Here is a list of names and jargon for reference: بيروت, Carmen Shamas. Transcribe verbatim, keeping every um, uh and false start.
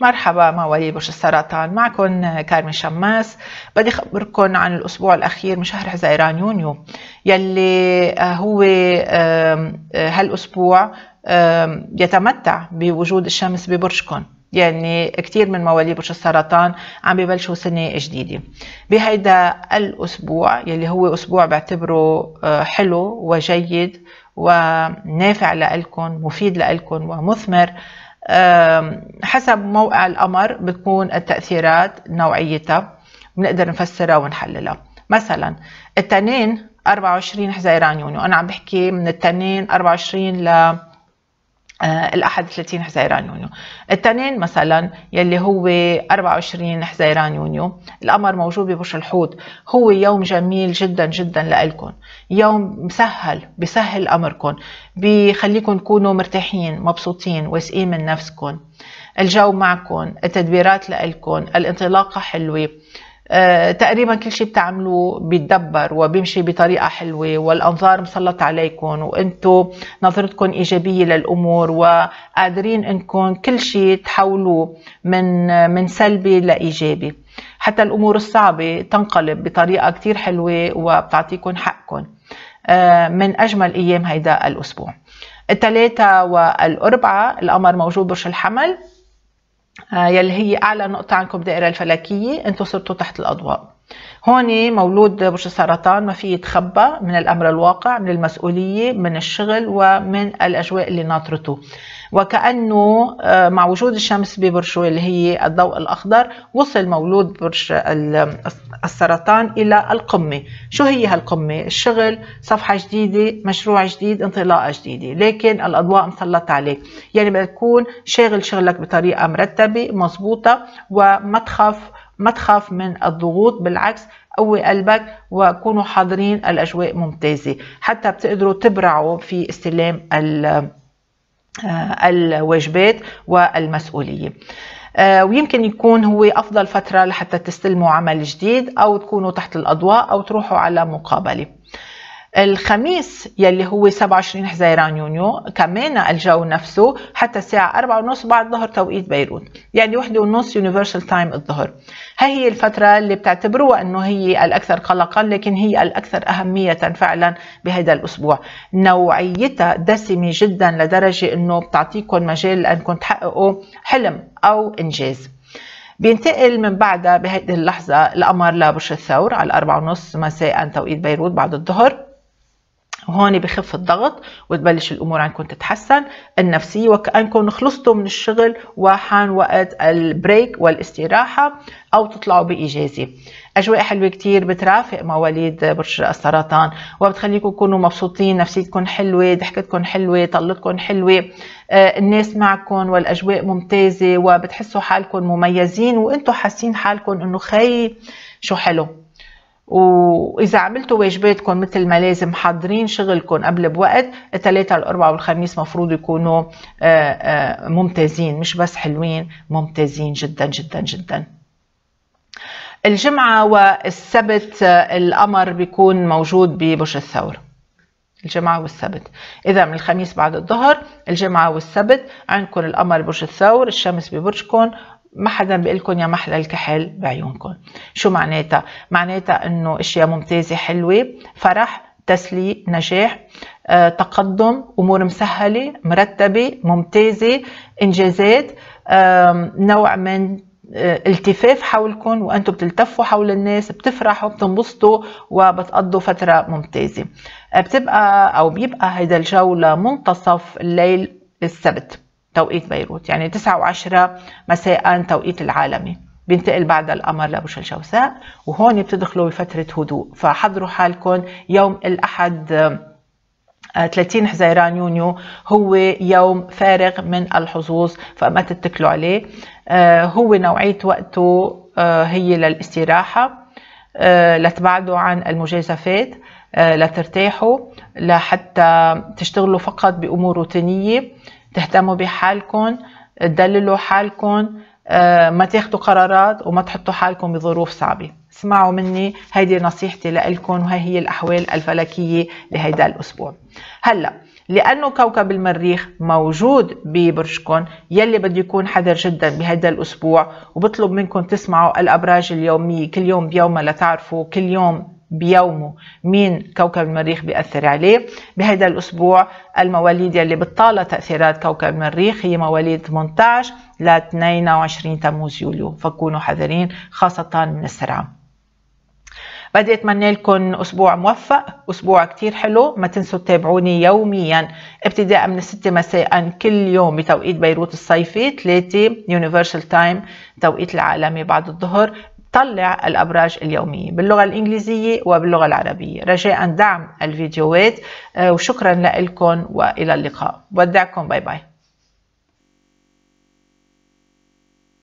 مرحبا مواليد برج السرطان، معكم كارمن شماس. بدي خبركم عن الأسبوع الأخير من شهر حزيران يونيو يلي هو هالأسبوع يتمتع بوجود الشمس ببرجكم، يعني كتير من مواليد برج السرطان عم ببلشوا سنة جديدة بهيدا الأسبوع يلي هو أسبوع بعتبره حلو وجيد ونافع لإلكم، مفيد لإلكم ومثمر. حسب موقع القمر بتكون التأثيرات نوعيتها، بنقدر نفسرها ونحللها. مثلا الاثنين أربعة وعشرين حزيران يونيو، أنا عم بحكي من الاثنين أربعة وعشرين ل الأحد ثلاثين حزيران يونيو. الاثنين مثلا يلي هو أربعة وعشرين حزيران يونيو، القمر موجود ببرج الحوت، هو يوم جميل جدا جدا لإلكم، يوم مسهل، بسهل أمركم، بخليكم تكونوا مرتاحين مبسوطين واثقين من نفسكم، الجو معكم، التدبيرات لإلكم، الانطلاقة حلوة، أه تقريبا كل شيء بتعملوه بيتدبر وبيمشي بطريقه حلوه، والانظار مسلطه عليكم وانتم نظرتكم ايجابيه للامور وقادرين انكم كل شيء تحولوه من من سلبي لايجابي. حتى الامور الصعبه تنقلب بطريقه كثير حلوه وبتعطيكم حقكم. أه من اجمل ايام هيدا الاسبوع. الثلاثه والاربعه القمر موجود برج الحمل يلي هي اعلى نقطه عندكم بالدائره الفلكيه، انتم صرتوا تحت الاضواء. هون مولود برج السرطان ما في يتخبى من الامر الواقع، من المسؤوليه، من الشغل ومن الاجواء اللي ناطرته، وكانه مع وجود الشمس ببرجه اللي هي الضوء الاخضر وصل مولود برج السرطان الى القمه. شو هي هالقمه؟ الشغل، صفحه جديده، مشروع جديد، انطلاقه جديده، لكن الاضواء مسلطه عليك، يعني بدك تكون شاغل شغلك بطريقه مرتبه مضبوطه وما تخاف ما تخاف من الضغوط، بالعكس قوي قلبك وكونوا حاضرين، الاجواء ممتازه، حتى بتقدروا تبرعوا في استلام الواجبات والمسؤوليه. ويمكن يكون هو افضل فتره لحتى تستلموا عمل جديد او تكونوا تحت الاضواء او تروحوا على مقابله. الخميس يلي هو سبعة وعشرين حزيران يونيو، كمان الجو نفسه حتى الساعة أربعة ونص بعد ظهر توقيت بيروت، يعني واحدة ونص يونيفرسال تايم الظهر. هاي هي الفترة اللي بتعتبروها أنه هي الأكثر قلقا، لكن هي الأكثر أهمية فعلا بهذا الأسبوع. نوعيتها دسمة جدا لدرجة أنه بتعطيكم مجال لأنكم تحققوا حلم أو إنجاز. بينتقل من بعدها بهذه اللحظة القمر لبرج الثور على الأربعة ونص مساء توقيت بيروت بعد الظهر، وهون بخف الضغط وتبلش الامور عندكم تتحسن النفسيه، وكانكم خلصتوا من الشغل وحان وقت البريك والاستراحه او تطلعوا باجازه. اجواء حلوه كتير بترافق مواليد برج السرطان وبتخليكم تكونوا مبسوطين، نفسيتكم حلوه، ضحكتكم حلوه، طلتكم حلوه، الناس معكم والاجواء ممتازه، وبتحسوا حالكم مميزين وانتم حاسين حالكم انه خي شو حلو. وإذا عملتوا واجباتكم مثل ما لازم، حاضرين شغلكم قبل بوقت، الثلاثة والأربعة والخميس مفروض يكونوا ممتازين، مش بس حلوين، ممتازين جدا جدا جدا. الجمعة والسبت القمر بيكون موجود ببرج الثور، الجمعة والسبت. إذا من الخميس بعد الظهر، الجمعة والسبت عندكم القمر برج الثور، الشمس ببرجكم، ما حدا بيقلكن يا محلى الكحل بعيونكن. شو معناتها؟ معناتها انه اشياء ممتازه حلوه، فرح، تسليق، نجاح، آه، تقدم، امور مسهله مرتبه ممتازه، انجازات، آه، نوع من آه، التفاف حولكن وانتم بتلتفوا حول الناس، بتفرحوا، بتنبسطوا وبتقضوا فتره ممتازه. بتبقى او بيبقى هيدا الجو لمنتصف الليل السبت توقيت بيروت، يعني تسعة وعشرة مساء توقيت العالمي. بينتقل بعد القمر لبرج الجوزاء، وهون بتدخلوا بفترة هدوء، فحضروا حالكم. يوم الأحد ثلاثين حزيران يونيو هو يوم فارغ من الحظوظ، فما تتكلوا عليه. هو نوعية وقته هي للاستراحة، لتبعدوا عن المجازفات، لترتاحوا، لحتى تشتغلوا فقط بأمور روتينية، تهتموا بحالكم، تدللوا حالكم، ما تاخدوا قرارات وما تحطوا حالكم بظروف صعبة. اسمعوا مني، هيدي نصيحتي لكم، وهي هي الأحوال الفلكية لهيدا الأسبوع. هلأ لأنه كوكب المريخ موجود ببرجكم يلي بده يكون حذر جدا بهذا الأسبوع، وبطلب منكم تسمعوا الأبراج اليومية كل يوم بيومه لتعرفوا كل يوم بيومه مين كوكب المريخ بيأثر عليه. بهذا الأسبوع المواليد يلي بتطال تأثيرات كوكب المريخ هي مواليد ثمانية عشر ل اثنين وعشرين تموز يوليو، فكونوا حذرين خاصة من السرعة. بدي اتمنى لكم اسبوع موفق، اسبوع كتير حلو. ما تنسوا تتابعوني يوميا ابتداء من الستة مساء كل يوم بتوقيت بيروت الصيفي، ثلاثة يونيفرسال تايم توقيت العالمي بعد الظهر. طلع الأبراج اليومية باللغة الإنجليزية وباللغة العربية. رجاء دعم الفيديوهات، وشكرا لكم وإلى اللقاء. بودعكم، باي باي.